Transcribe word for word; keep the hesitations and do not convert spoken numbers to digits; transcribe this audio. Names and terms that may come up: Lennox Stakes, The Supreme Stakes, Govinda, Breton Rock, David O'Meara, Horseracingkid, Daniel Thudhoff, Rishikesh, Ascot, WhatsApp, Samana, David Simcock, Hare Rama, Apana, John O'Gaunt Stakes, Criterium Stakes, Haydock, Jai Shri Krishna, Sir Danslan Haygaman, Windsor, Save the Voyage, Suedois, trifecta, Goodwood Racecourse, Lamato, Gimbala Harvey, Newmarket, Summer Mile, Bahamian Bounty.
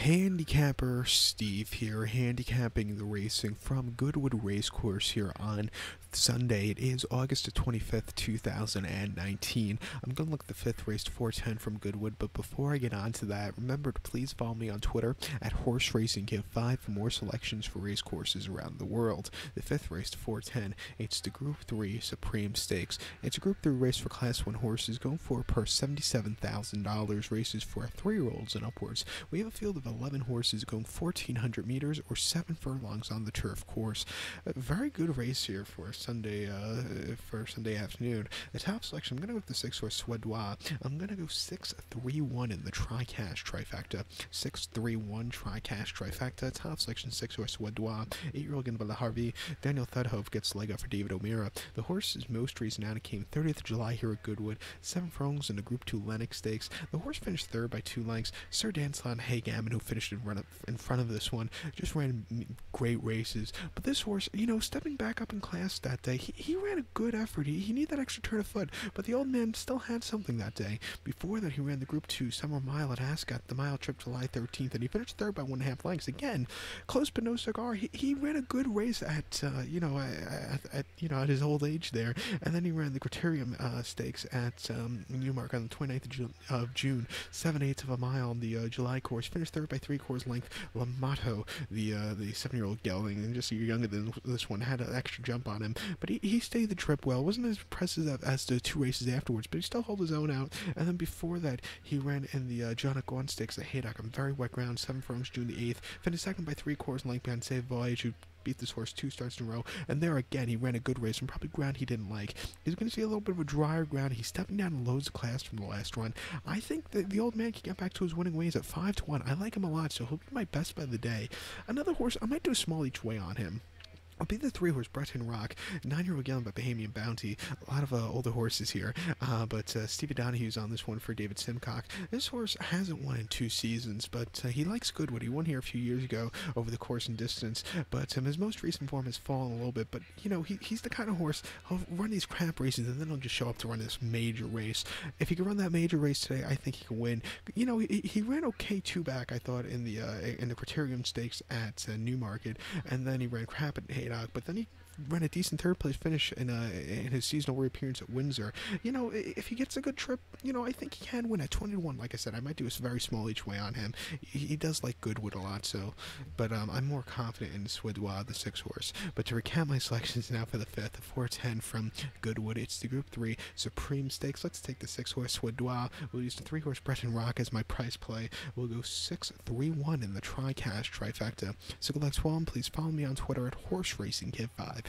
handicapper Steve here, handicapping the racing from Goodwood Racecourse here on Sunday. It is August the twenty-fifth, two thousand nineteen. I'm going to look at the fifth race, four ten from Goodwood, but before I get on to that, remember to please follow me on Twitter at Horseracingkid five for more selections for race courses around the world. The fifth race, four ten, it's the Group three Supreme Stakes. It's a Group three race for Class one horses going for per seventy-seven thousand dollars, races for three-year-olds and upwards. We have a field of eleven horses going fourteen hundred meters or seven furlongs on the turf course. A very good race here for Sunday, uh, for Sunday afternoon. The top selection, I'm going to go with the six-horse Suedois. I'm going to go six three one in the Tri-Cash Trifecta. six three one Tri-Cash Trifecta. Top selection, six-horse Suedois. eight-year-old Gimbala Harvey. Daniel Thudhoff gets leg up for David O'Meara. The horse's most recent outing came thirtieth of July here at Goodwood. seven furlongs in the Group two Lennox Stakes. The horse finished third by two lengths. Sir Danslan Haygaman, who finished in, run up in front of this one, just ran great races. But this horse, you know, stepping back up in class that day, he, he ran a good effort. He, he needed that extra turn of foot, but the old man still had something that day. Before that, he ran the Group two Summer Mile at Ascot, the mile trip July thirteenth, and he finished third by one and a half lengths. Again, close but no cigar. He, he ran a good race at, uh, you know, at, at, you know, at his old age there. And then he ran the Criterium uh, Stakes at um, Newmarket on the twenty-ninth of June, seven eighths of a mile on the uh, July course. Finished third by three quarters length. Lamato, the uh, the seven-year-old gelding, and just younger than this one, had an extra jump on him. But he, he stayed the trip well. Wasn't as impressive as the two races afterwards, but he still held his own out. And then before that, he ran in the uh, John O'Gaunt Stakes at Haydock on very wet ground, seven furlongs June the eighth. Finished second by three quarters length behind Save the Voyage, who beat this horse two starts in a row, and there again he ran a good race from probably ground he didn't like. He's going to see a little bit of a drier ground. He's stepping down loads of class from the last run. I think that the old man can get back to his winning ways at five to one. I like him a lot, so he'll be my best by the day. Another horse, I might do a small each way on him. I'll be the three-horse Breton Rock, nine-year-old gelding by Bahamian Bounty. A lot of uh, older horses here, uh, but uh, Stevie Donahue's on this one for David Simcock. This horse hasn't won in two seasons, but uh, he likes Goodwood. He won here a few years ago over the course and distance, but um, his most recent form has fallen a little bit. But, you know, he, he's the kind of horse who'll run these crap races, and then he'll just show up to run this major race. If he can run that major race today, I think he can win. You know, he, he ran okay two-back, I thought, in the uh, in the Criterium Stakes at uh, Newmarket, and then he ran crap at Haydock. But then he ran a decent third place finish in uh, in his seasonal reappearance at Windsor. You know, if he gets a good trip, you know, I think he can win at twenty to one. Like I said, I might do a very small each way on him. He does like Goodwood a lot, so. But um, I'm more confident in Suedois, the six horse. But to recap my selections now for the fifth, the four ten from Goodwood. It's the Group three Supreme Stakes. Let's take the six horse Suedois. We'll use the three horse Breton Rock as my price play. We'll go six three one in the Tri-Cash Trifecta. So good luck to all, and please follow me on Twitter at Horseracingkid five.